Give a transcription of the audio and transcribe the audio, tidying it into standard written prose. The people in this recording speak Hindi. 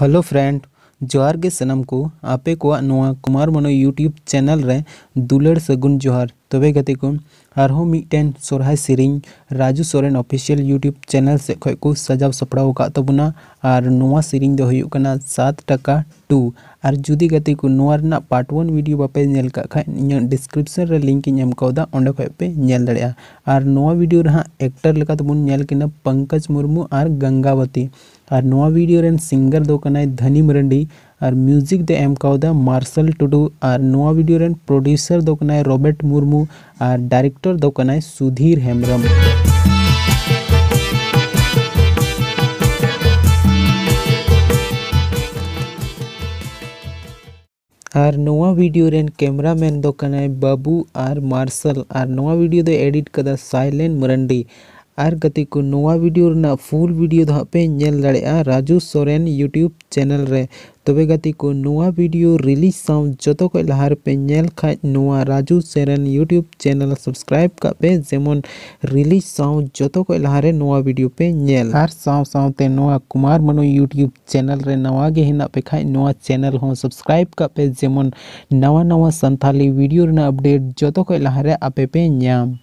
हेलो फ्रेंड जोहार गे सनम को आपे को नोआ कुमार मनो यूट्यूब चैनल रे दुलड़ सगुन जोहार। तबे गति को आरहों मिटन सोरहाय सेरिंग Raju Soren official YouTube channel से खय को सजाव सपड़ाव का तबना आर नोआ सेरिंग दो हुयो कना 7 टका 2 आर जुदी गति को नोआ रना पार्ट 1 वीडियो बापे नेल का खाय इन डिस्क्रिप्शन रे लिंक इन एम काउदा ओंडे खय पे नेल दड़या। आर नोआ वीडियो रहा एक्टर लका तबन नेल किना पंकज मुर्मू आर गंगावती और नवा वीडियो रेन सिंगर दो कनाय धनी मरंडी और म्यूजिक दे एम काउदा मार्शल टुडू और नवा वीडियो रेन प्रोड्यूसर दो कनाय रॉबर्ट मुरमू और डायरेक्टर दो कनाय सुधीर हेम्रम। और नवा वीडियो रेन कैमरामैन दो कनाय बाबू और मार्शल और नवा वीडियो दे एडिट कदा साइलेंट मरंडी। आर गति को नवा वीडियो रना फुल वीडियो दा पे नेल दड़ेया राजू सोरेन यूट्यूब चैनल रे। तबे गति को नवा वीडियो रिलीज साउ जतो को लहार पे नेल खाय नवा Raju Soren YouTube channel subscribe का पे जेमन रिलीज साउ जतो को लहारे नवा वीडियो पे नेल। आर साउ साउ ते नवा कुमार मनो यूट्यूब चैनल रे नवा गे हिना पे खाय नवा चैनल हो सब्सक्राइब का पे जेमन नवा नवा संथाली वीडियो रना अपडेट जतो को लहारे आपे पे न्याम।